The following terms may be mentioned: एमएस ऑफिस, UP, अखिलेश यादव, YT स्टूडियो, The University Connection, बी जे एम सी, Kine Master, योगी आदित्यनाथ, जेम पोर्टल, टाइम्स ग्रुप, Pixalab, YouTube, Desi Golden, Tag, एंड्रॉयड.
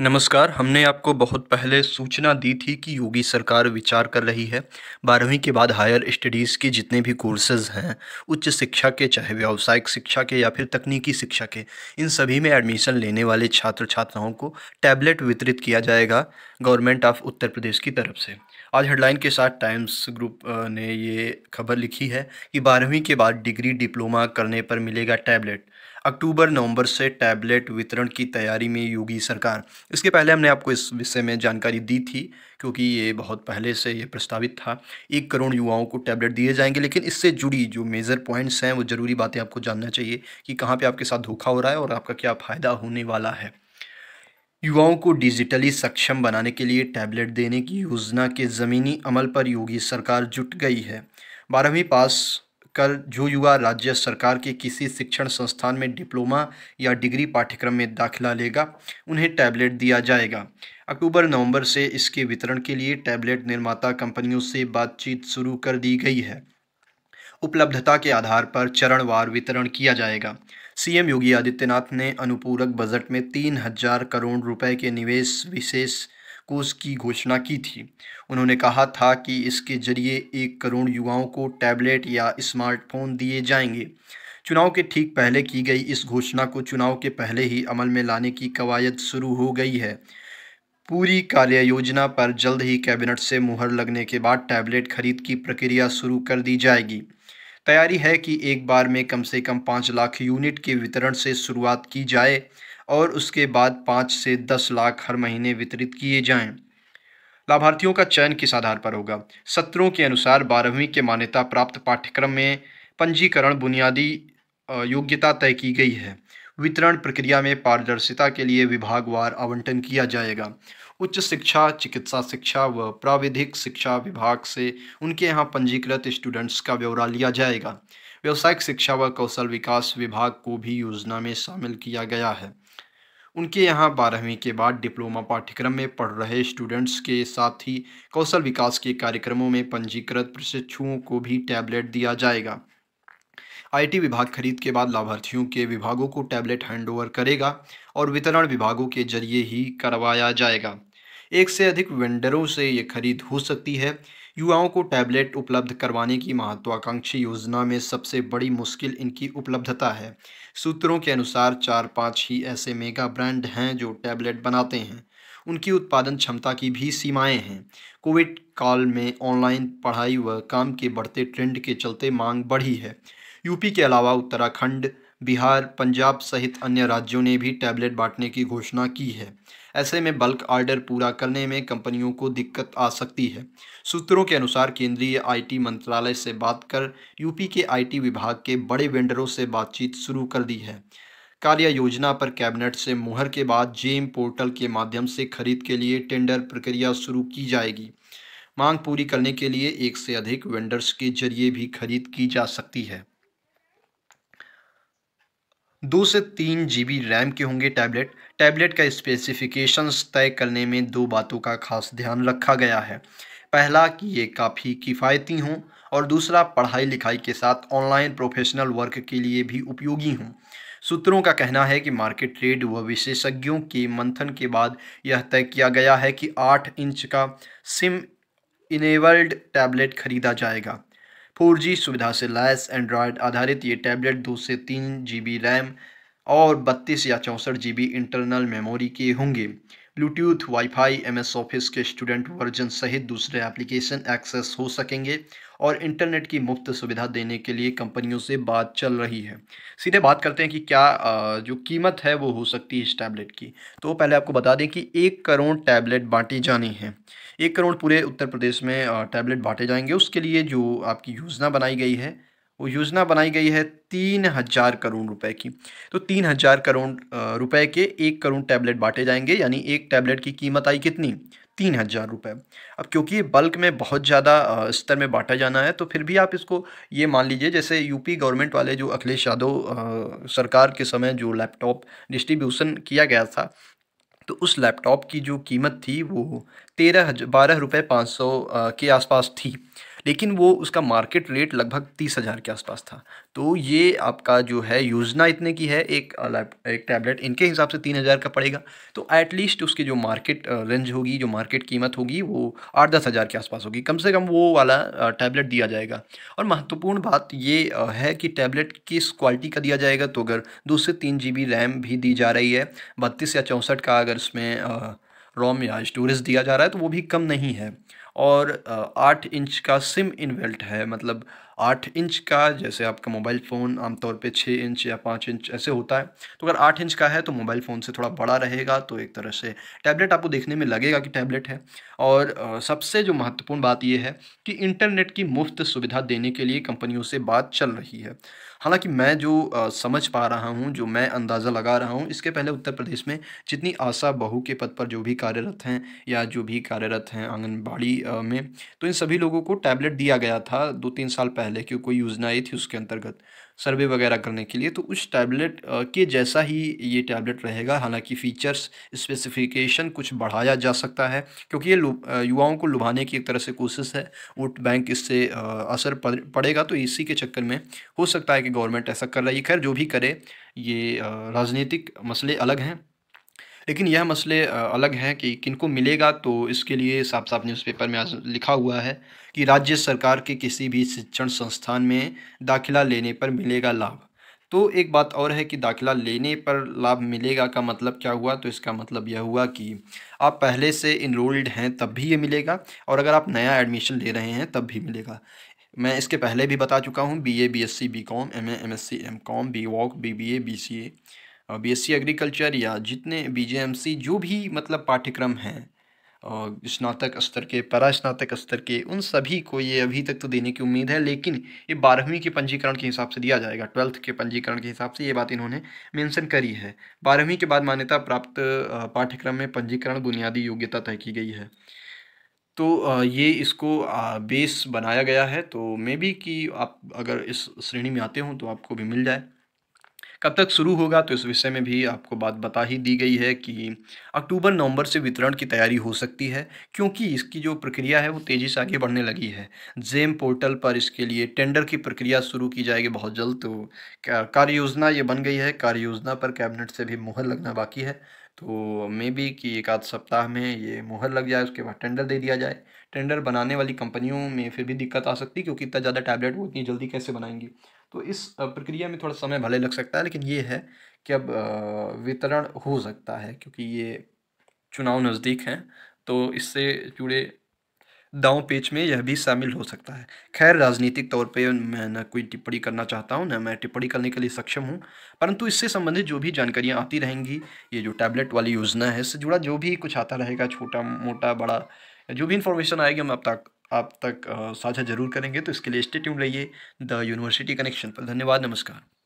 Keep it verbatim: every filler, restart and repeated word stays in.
नमस्कार। हमने आपको बहुत पहले सूचना दी थी कि योगी सरकार विचार कर रही है बारहवीं के बाद हायर स्टडीज़ के जितने भी कोर्सेज़ हैं, उच्च शिक्षा के, चाहे व्यावसायिक शिक्षा के या फिर तकनीकी शिक्षा के, इन सभी में एडमिशन लेने वाले छात्र छात्राओं को टैबलेट वितरित किया जाएगा गवर्नमेंट ऑफ उत्तर प्रदेश की तरफ से। आज हेडलाइन के साथ टाइम्स ग्रुप ने ये खबर लिखी है कि बारहवीं के बाद डिग्री डिप्लोमा करने पर मिलेगा टैबलेट। अक्टूबर नवंबर से टैबलेट वितरण की तैयारी में योगी सरकार। इसके पहले हमने आपको इस विषय में जानकारी दी थी क्योंकि ये बहुत पहले से ये प्रस्तावित था। एक करोड़ युवाओं को टैबलेट दिए जाएंगे, लेकिन इससे जुड़ी जो मेजर पॉइंट्स हैं वो ज़रूरी बातें आपको जानना चाहिए कि कहाँ पे आपके साथ धोखा हो रहा है और आपका क्या फ़ायदा होने वाला है। युवाओं को डिजिटली सक्षम बनाने के लिए टैबलेट देने की योजना के ज़मीनी अमल पर योगी सरकार जुट गई है। बारहवीं पास कर जो युवा राज्य सरकार के किसी शिक्षण संस्थान में डिप्लोमा या डिग्री पाठ्यक्रम में दाखिला लेगा, उन्हें टैबलेट दिया जाएगा। अक्टूबर नवंबर से इसके वितरण के लिए टैबलेट निर्माता कंपनियों से बातचीत शुरू कर दी गई है। उपलब्धता के आधार पर चरणवार वितरण किया जाएगा। सीएम योगी आदित्यनाथ ने अनुपूरक बजट में तीन हजार करोड़ रुपये के निवेश विशेष कोष की घोषणा की थी। उन्होंने कहा था कि इसके जरिए एक करोड़ युवाओं को टैबलेट या स्मार्टफोन दिए जाएंगे। चुनाव के ठीक पहले की गई इस घोषणा को चुनाव के पहले ही अमल में लाने की कवायद शुरू हो गई है। पूरी कार्य योजना पर जल्द ही कैबिनेट से मुहर लगने के बाद टैबलेट खरीद की प्रक्रिया शुरू कर दी जाएगी। तैयारी है कि एक बार में कम से कम पाँच लाख यूनिट के वितरण से शुरुआत की जाए और उसके बाद पाँच से दस लाख हर महीने वितरित किए जाएं। लाभार्थियों का चयन किस आधार पर होगा? सत्रों के अनुसार बारहवीं के मान्यता प्राप्त पाठ्यक्रम में पंजीकरण बुनियादी योग्यता तय की गई है। वितरण प्रक्रिया में पारदर्शिता के लिए विभागवार आवंटन किया जाएगा। उच्च शिक्षा, चिकित्सा शिक्षा व प्राविधिक शिक्षा विभाग से उनके यहाँ पंजीकृत स्टूडेंट्स का ब्यौरा लिया जाएगा। व्यावसायिक शिक्षा व कौशल विकास विभाग को भी योजना में शामिल किया गया है। उनके यहाँ बारहवीं के बाद डिप्लोमा पाठ्यक्रम में पढ़ रहे स्टूडेंट्स के साथ ही कौशल विकास के कार्यक्रमों में पंजीकृत प्रशिक्षुओं को भी टैबलेट दिया जाएगा। आईटी विभाग खरीद के बाद लाभार्थियों के विभागों को टैबलेट हैंडओवर करेगा और वितरण विभागों के जरिए ही करवाया जाएगा। एक से अधिक वेंडरों से ये खरीद हो सकती है। युवाओं को टैबलेट उपलब्ध करवाने की महत्वाकांक्षी योजना में सबसे बड़ी मुश्किल इनकी उपलब्धता है। सूत्रों के अनुसार चार पाँच ही ऐसे मेगा ब्रांड हैं जो टैबलेट बनाते हैं। उनकी उत्पादन क्षमता की भी सीमाएं हैं। कोविड काल में ऑनलाइन पढ़ाई व काम के बढ़ते ट्रेंड के चलते मांग बढ़ी है। यूपी के अलावा उत्तराखंड, बिहार, पंजाब सहित अन्य राज्यों ने भी टैबलेट बांटने की घोषणा की है। ऐसे में बल्क आर्डर पूरा करने में कंपनियों को दिक्कत आ सकती है। सूत्रों के अनुसार केंद्रीय आईटी मंत्रालय से बात कर यूपी के आईटी विभाग के बड़े वेंडरों से बातचीत शुरू कर दी है। कार्य योजना पर कैबिनेट से मुहर के बाद जेम पोर्टल के माध्यम से खरीद के लिए टेंडर प्रक्रिया शुरू की जाएगी। मांग पूरी करने के लिए एक से अधिक वेंडर्स के जरिए भी खरीद की जा सकती है। दो से तीन जीबी रैम के होंगे टैबलेट। टैबलेट का स्पेसिफिकेशंस तय करने में दो बातों का खास ध्यान रखा गया है। पहला कि ये काफ़ी किफ़ायती हों और दूसरा पढ़ाई लिखाई के साथ ऑनलाइन प्रोफेशनल वर्क के लिए भी उपयोगी हों। सूत्रों का कहना है कि मार्केट ट्रेड व विशेषज्ञों के मंथन के बाद यह तय किया गया है कि आठ इंच का सिम इनेबल्ड टैबलेट खरीदा जाएगा। फोर जी सुविधा से लैस एंड्रॉयड आधारित ये टैबलेट दो से तीन जीबी रैम और बत्तीस या चौंसठ जीबी इंटरनल मेमोरी के होंगे। ब्लूटूथ, वाईफाई, एमएस ऑफिस के स्टूडेंट वर्जन सहित दूसरे एप्लीकेशन एक्सेस हो सकेंगे और इंटरनेट की मुफ्त सुविधा देने के लिए कंपनियों से बात चल रही है। सीधे बात करते हैं कि क्या जो कीमत है वो हो सकती है इस टैबलेट की। तो पहले आपको बता दें कि एक करोड़ टैबलेट बांटी जानी है। एक करोड़ पूरे उत्तर प्रदेश में टैबलेट बांटे जाएंगे। उसके लिए जो आपकी योजना बनाई गई है वो योजना बनाई गई है तीन हज़ार करोड़ रुपए की। तो तीन हज़ार करोड़ रुपए के एक करोड़ टैबलेट बांटे जाएंगे, यानी एक टैबलेट की कीमत आई कितनी? तीन हज़ार रुपये। अब क्योंकि ये बल्क में बहुत ज़्यादा स्तर में बांटा जाना है तो फिर भी आप इसको ये मान लीजिए जैसे यूपी गवर्नमेंट वाले जो अखिलेश यादव सरकार के समय जो लैपटॉप डिस्ट्रीब्यूशन किया गया था तो उस लैपटॉप की जो कीमत थी वो तेरह बारह रुपये पाँच सौ के आसपास थी। लेकिन वो उसका मार्केट रेट लगभग तीस हज़ार के आसपास था। तो ये आपका जो है योजना इतने की है, एक एक टैबलेट इनके हिसाब से तीन हज़ार का पड़ेगा, तो एटलीस्ट उसकी जो मार्केट रेंज होगी, जो मार्केट कीमत होगी वो आठ दस हज़ार के आसपास होगी, कम से कम वो वाला टैबलेट दिया जाएगा। और महत्वपूर्ण बात ये है कि टैबलेट किस क्वालिटी का दिया जाएगा, तो अगर दो से तीन जी बी रैम भी दी जा रही है, बत्तीस या चौंसठ का अगर उसमें रोम या स्टोरेज दिया जा रहा है तो वो भी कम नहीं है, और आठ इंच का सिम इनबिल्ट है, मतलब आठ इंच का, जैसे आपका मोबाइल फ़ोन आमतौर पे छः इंच या पाँच इंच ऐसे होता है, तो अगर आठ इंच का है तो मोबाइल फ़ोन से थोड़ा बड़ा रहेगा, तो एक तरह से टैबलेट आपको देखने में लगेगा कि टैबलेट है। और सबसे जो महत्वपूर्ण बात यह है कि इंटरनेट की मुफ्त सुविधा देने के लिए कंपनियों से बात चल रही है। हालांकि मैं जो समझ पा रहा हूँ, जो मैं अंदाज़ा लगा रहा हूँ, इसके पहले उत्तर प्रदेश में जितनी आशा बहू के पद पर जो भी कार्यरत हैं या जो भी कार्यरत हैं आंगनबाड़ी में, तो इन सभी लोगों को टैबलेट दिया गया था दो तीन साल पहले, क्योंकि कोई योजना आई थी उसके अंतर्गत सर्वे वगैरह करने के लिए। तो उस टैबलेट के जैसा ही ये टैबलेट रहेगा, हालांकि फ़ीचर्स स्पेसिफिकेशन कुछ बढ़ाया जा सकता है, क्योंकि ये युवाओं को लुभाने की एक तरह से कोशिश है, वोट बैंक इससे असर पड़ेगा, तो इसी के चक्कर में हो सकता है कि गवर्नमेंट ऐसा कर रही है। खैर जो भी करे, ये राजनीतिक मसले अलग हैं, लेकिन यह मसले अलग हैं कि किनको मिलेगा। तो इसके लिए साफ साफ न्यूज़पेपर में आज लिखा हुआ है कि राज्य सरकार के किसी भी शिक्षण संस्थान में दाखिला लेने पर मिलेगा लाभ। तो एक बात और है कि दाखिला लेने पर लाभ मिलेगा का मतलब क्या हुआ, तो इसका मतलब यह हुआ कि आप पहले से इनरोल्ड हैं तब भी ये मिलेगा, और अगर आप नया एडमिशन ले रहे हैं तब भी मिलेगा। मैं इसके पहले भी बता चुका हूँ, B A B S C B com M A M S C M com B voc B B A B C A B S C agriculture या जितने बी जे एम सी जो भी मतलब पाठ्यक्रम हैं स्नातक स्तर के, परा स्नातक स्तर के, उन सभी को ये अभी तक तो देने की उम्मीद है, लेकिन ये बारहवीं के पंजीकरण के हिसाब से दिया जाएगा, ट्वेल्थ के पंजीकरण के हिसाब से, ये बात इन्होंने मेंशन करी है। बारहवीं के बाद मान्यता प्राप्त पाठ्यक्रम में पंजीकरण बुनियादी योग्यता तय की गई है, तो ये इसको बेस बनाया गया है। तो मे बी कि आप अगर इस श्रेणी में आते हो तो आपको भी मिल जाए। कब तक शुरू होगा, तो इस विषय में भी आपको बात बता ही दी गई है कि अक्टूबर नवंबर से वितरण की तैयारी हो सकती है, क्योंकि इसकी जो प्रक्रिया है वो तेज़ी से आगे बढ़ने लगी है। जेम पोर्टल पर इसके लिए टेंडर की प्रक्रिया शुरू की जाएगी बहुत जल्द। तो कार्य योजना ये बन गई है, कार्य योजना पर कैबिनेट से भी मुहर लगना बाकी है, तो मे बी कि एक आध सप्ताह में ये मुहर लग जाए, उसके बाद टेंडर दे दिया जाए। टेंडर बनाने वाली कंपनियों में फिर भी दिक्कत आ सकती है, क्योंकि इतना ज़्यादा टैबलेट वो इतनी जल्दी कैसे बनाएंगी, तो इस प्रक्रिया में थोड़ा समय भले लग सकता है, लेकिन ये है कि अब वितरण हो सकता है, क्योंकि ये चुनाव नज़दीक हैं, तो इससे जुड़े दांव पेच में यह भी शामिल हो सकता है। खैर राजनीतिक तौर पे मैं न कोई टिप्पणी करना चाहता हूँ, न मैं टिप्पणी करने के लिए सक्षम हूँ, परंतु इससे संबंधित जो भी जानकारियाँ आती रहेंगी, ये जो टैबलेट वाली योजना है इससे जुड़ा जो भी कुछ आता रहेगा, छोटा मोटा बड़ा जो भी इन्फॉर्मेशन आएगी, हम अब तक आप तक साझा जरूर करेंगे। तो इसके लिए स्टे ट्यून रहिए द यूनिवर्सिटी कनेक्शन पर। धन्यवाद, नमस्कार।